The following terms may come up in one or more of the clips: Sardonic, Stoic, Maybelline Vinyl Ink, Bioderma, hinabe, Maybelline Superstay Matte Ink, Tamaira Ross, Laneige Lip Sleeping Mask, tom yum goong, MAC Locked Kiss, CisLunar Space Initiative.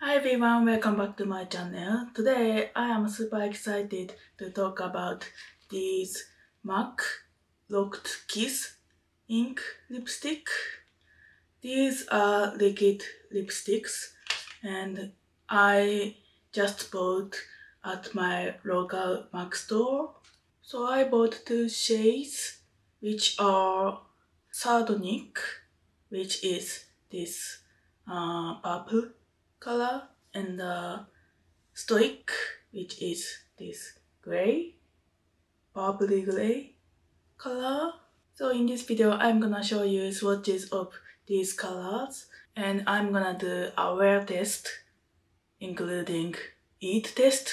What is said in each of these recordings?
Hi everyone, welcome back to my channel. Today I am super excited to talk about these MAC Locked Kiss ink lipstick. These are liquid lipsticks and I just bought at my local MAC store. So I bought two shades which are Sardonic, which is this purple color, and Stoic, which is this gray, purpley gray color. So in this video I'm gonna show you swatches of these colors and I'm gonna do a wear test including eat test.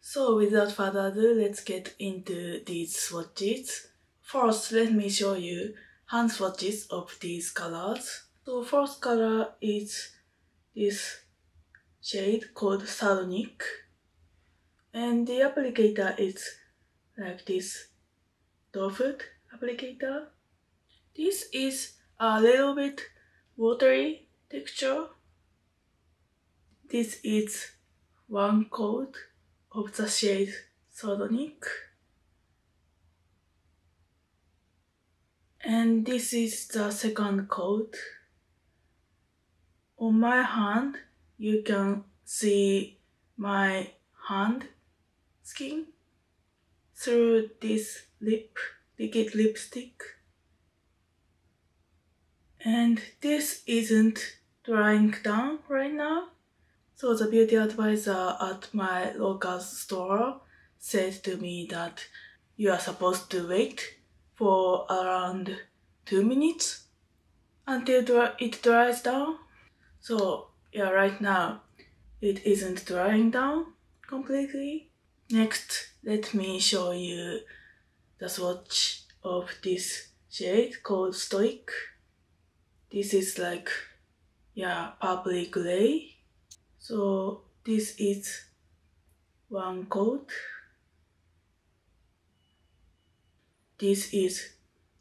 So without further ado, let's get into these swatches. First, let me show you hand swatches of these colors. So first color is this shade called Sardonic, and the applicator is like this doe-foot applicator. This is a little bit watery texture. This is one coat of the shade Sardonic, and this is the second coat. On my hand, you can see my hand skin through this liquid lipstick. And this isn't drying down right now. So the beauty advisor at my local store said to me that you are supposed to wait for around 2 minutes until it dries down. So yeah, right now it isn't drying down completely. Next, let me show you the swatch of this shade called Stoic. This is like, yeah, purpley gray. So this is one coat. This is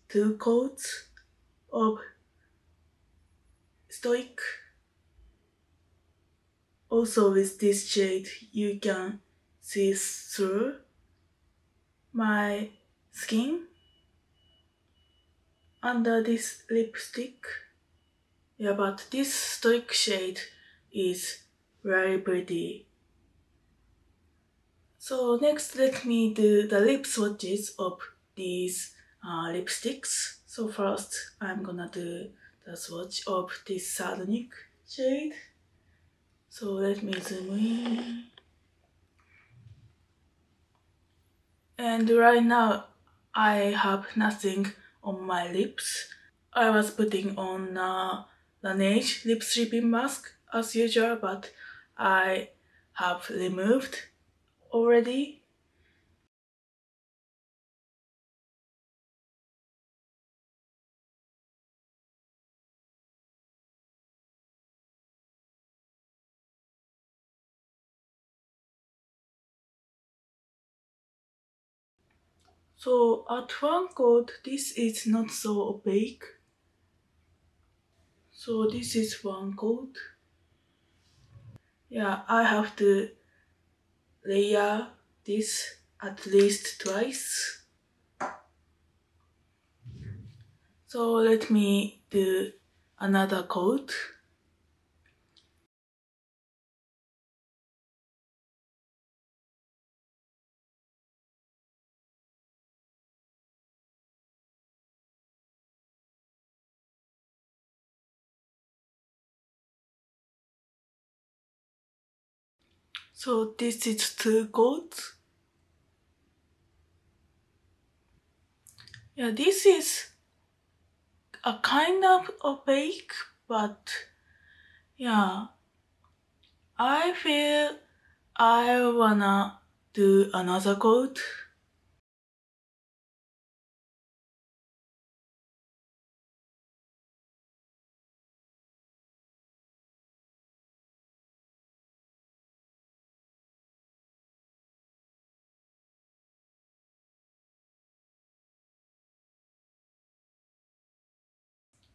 two coats of Stoic. Also with this shade, you can see through my skin under this lipstick. Yeah, but this Stoic shade is very pretty. So next, let me do the lip swatches of these lipsticks. So first, I'm gonna do the swatch of this Sardonic shade. So let me zoom in. And right now I have nothing on my lips. I was putting on Laneige Lip Sleeping Mask as usual, but I have removed already. So at one coat, this is not so opaque. So this is one coat. Yeah, I have to layer this at least twice. So let me do another coat. So this is two coats. Yeah, this is a kind of opaque, but yeah, I feel I wanna do another coat.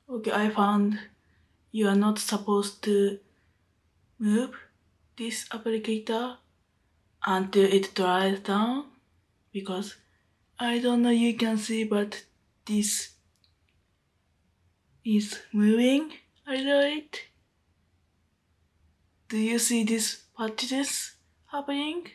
Okay, I found you are not supposed to move this applicator until it dries down, because I don't know you can see, but this is moving a little bit. Do you see this patches happening?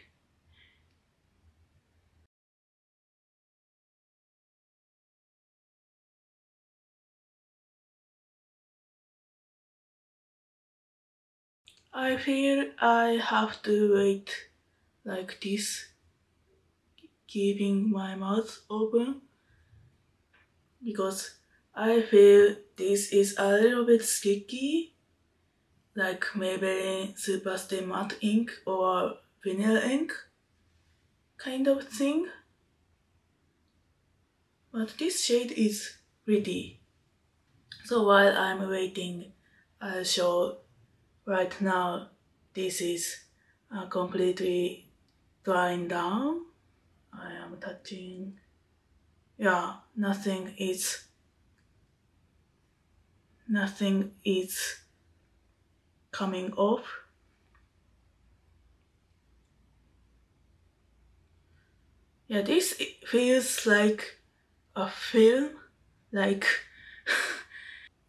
I feel I have to wait like this, keeping my mouth open, because I feel this is a little bit sticky, like Maybelline Superstay Matte Ink or Vinyl Ink kind of thing. But this shade is pretty. So while I'm waiting, I'll show. Right now, this is completely drying down. I am touching. Yeah, nothing is coming off. Yeah, this feels like a film, like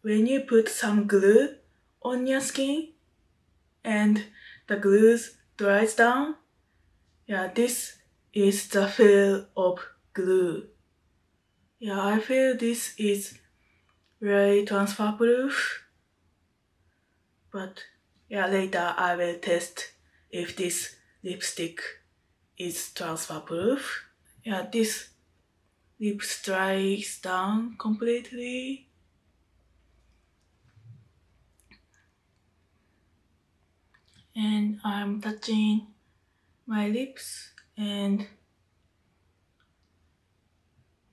when you put some glue on your skin and the glue dries down. Yeah, this is the feel of glue. Yeah, I feel this is very transfer proof, but yeah, later I will test if this lipstick is transfer proof. Yeah, this lip dries down completely. And I'm touching my lips and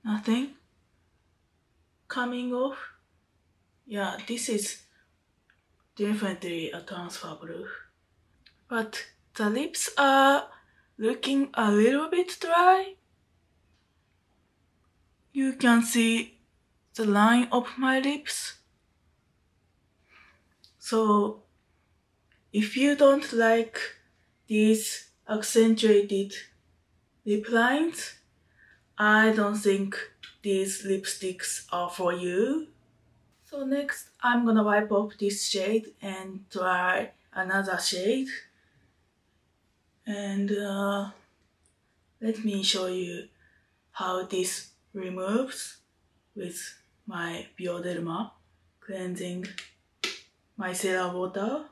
nothing coming off. Yeah, this is definitely a transfer proof. But the lips are looking a little bit dry. You can see the line of my lips. So if you don't like these accentuated lip lines, I don't think these lipsticks are for you. So next, I'm gonna wipe off this shade and try another shade. And let me show you how this removes with my Bioderma cleansing micellar water.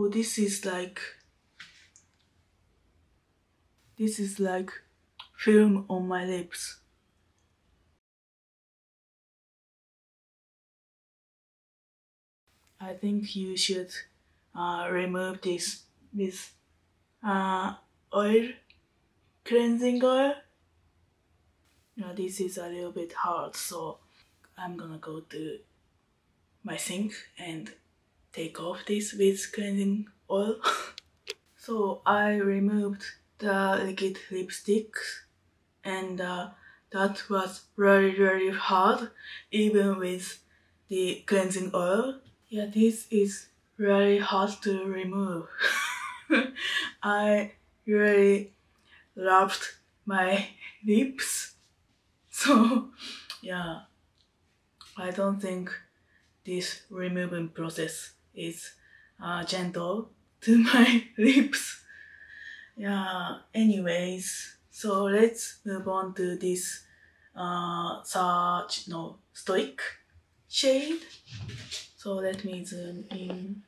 Oh, this is like film on my lips. I think you should remove this with oil, cleansing oil. Now this is a little bit hard, so I'm gonna go to my sink and take off this with cleansing oil. So I removed the liquid lipstick, and that was very hard, even with the cleansing oil. Yeah, this is very hard to remove. I really rubbed my lips, so yeah, I don't think this removing process is gentle to my lips. Yeah, anyways, so let's move on to this Stoic shade. So let me zoom in.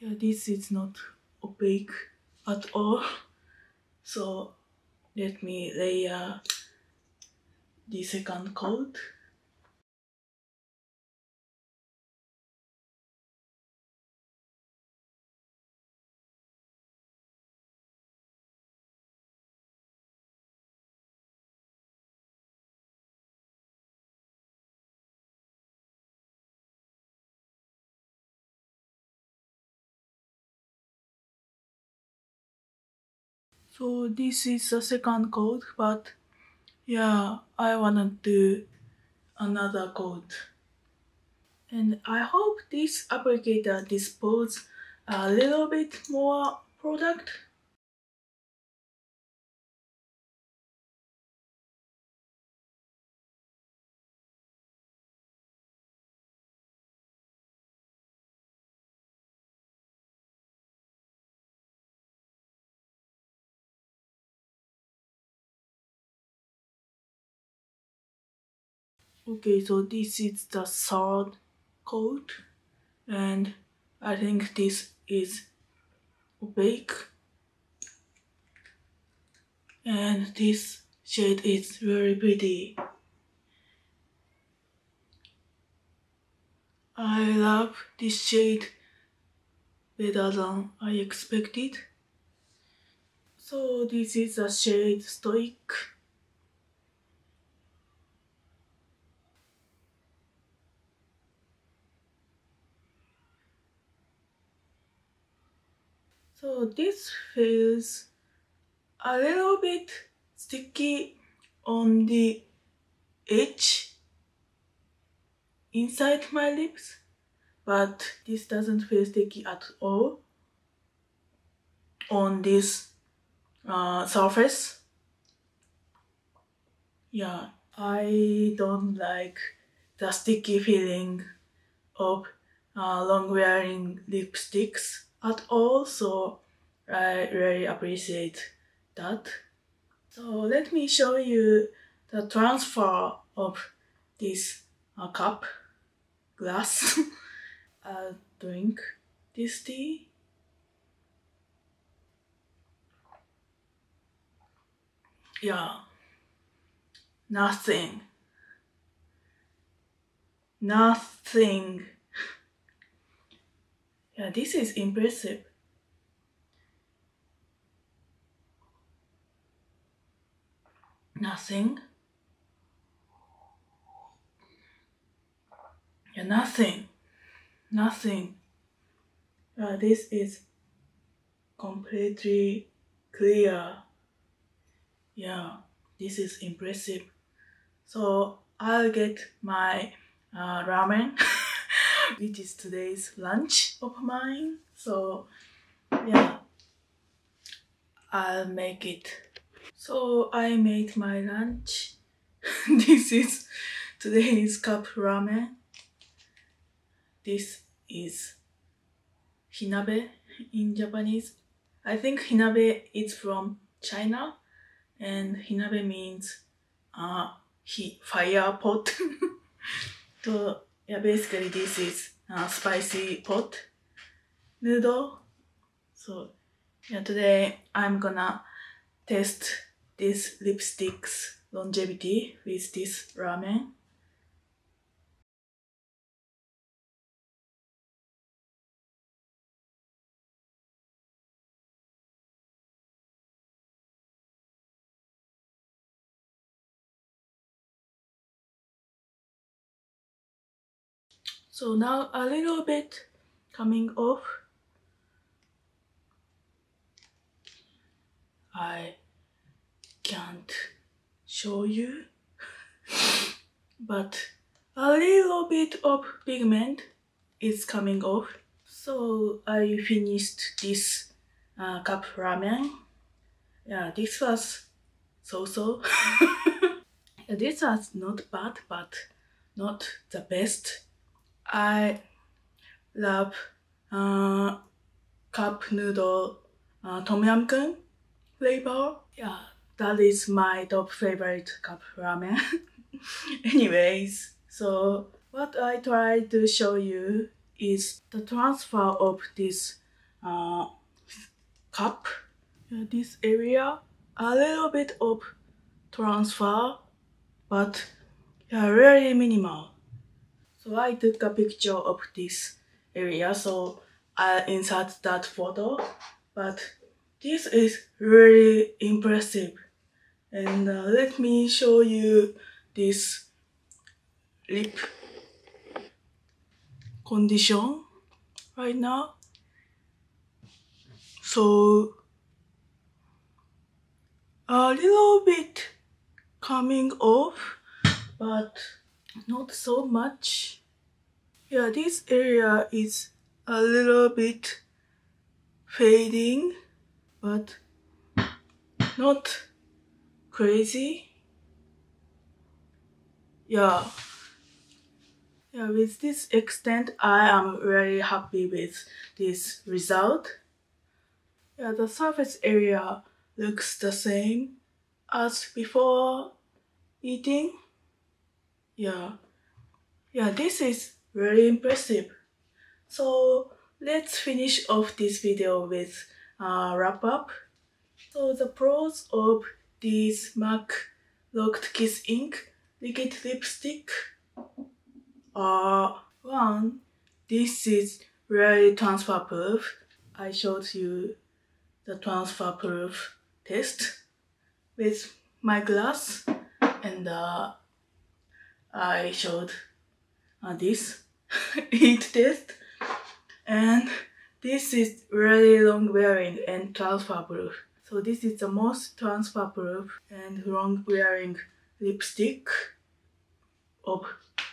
Yeah, this is not opaque at all, so let me layer the second coat. So this is the second coat, but yeah, I wanna do another coat. And I hope this applicator disposes a little bit more product. Okay, so this is the third coat, and I think this is opaque, and this shade is very pretty. I love this shade better than I expected. So this is the shade Stoic. So this feels a little bit sticky on the edge inside my lips, but this doesn't feel sticky at all on this surface. Yeah, I don't like the sticky feeling of long wearing lipsticks at all, so I really appreciate that. So let me show you the transfer of this glass. I'll drink this tea. Yeah, nothing. Yeah, this is impressive. Nothing. Yeah, nothing. This is completely clear. Yeah, this is impressive. So I'll get my ramen. Which is today's lunch of mine, so yeah, I'll make it. So I made my lunch. This is today's cup ramen. This is hinabe in Japanese. I think hinabe is from China, and hinabe means fire pot. So yeah, basically this is a spicy pot noodle. So yeah, today I'm gonna test this lipstick's longevity with this ramen. So now a little bit coming off. I can't show you, but a little bit of pigment is coming off. So I finished this cup ramen. Yeah, this was so-so. This was not bad, but not the best. I love cup noodle tom yum goong flavor. Yeah, that is my top favorite cup ramen. Anyways, so what I tried to show you is the transfer of this cup. This area, a little bit of transfer, but yeah, really minimal. So I took a picture of this area, so I'll insert that photo. But this is really impressive. And let me show you this lip condition right now. So a little bit coming off, but not so much. Yeah, this area is a little bit fading, but not crazy. Yeah, with this extent, I am very happy with this result. Yeah, the surface area looks the same as before eating. Yeah, this is very impressive. So let's finish off this video with a wrap up. So the pros of this MAC Locked Kiss Ink Liquid Lipstick are: one, this is very transfer proof. I showed you the transfer proof test with my glass, and I showed this ink test, and this is really long wearing and transfer proof. So this is the most transfer proof and long wearing lipstick of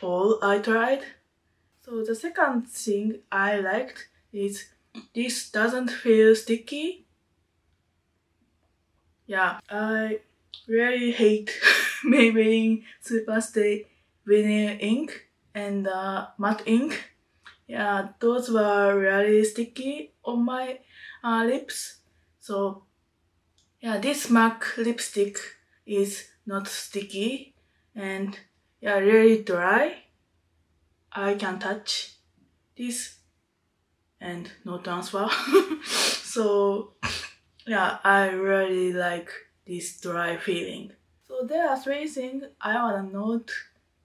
all I tried. So the second thing I liked is this doesn't feel sticky. Yeah, I really hate Maybelline Superstay Vinyl Ink and Matte Ink. Yeah, those were really sticky on my lips. So yeah, this MAC lipstick is not sticky and yeah, really dry. I can touch this and no transfer. So yeah, I really like this dry feeling. So there are three things I want to note.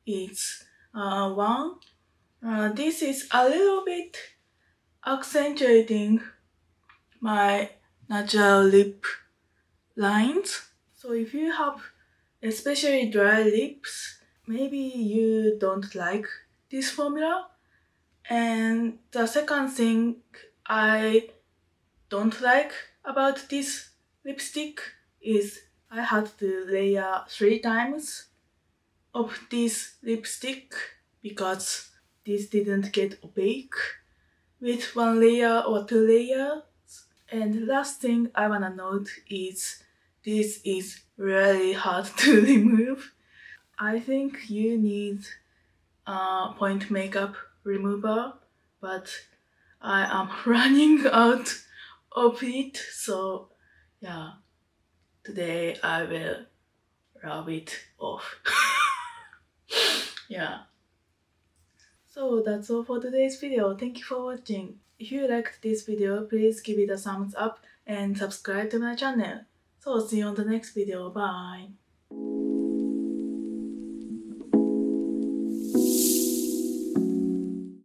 It's one, this is a little bit accentuating my natural lip lines. So if you have especially dry lips, maybe you don't like this formula. And the second thing I don't like about this lipstick is I had to layer 3 times of this lipstick because this didn't get opaque with 1 layer or 2 layers. And last thing I wanna note is this is really hard to remove. I think you need point makeup remover, but I am running out of it. So yeah, today I will rub it off. Yeah, so that's all for today's video. Thank you for watching. If you liked this video, please give it a thumbs up and subscribe to my channel. So see you on the next video. Bye.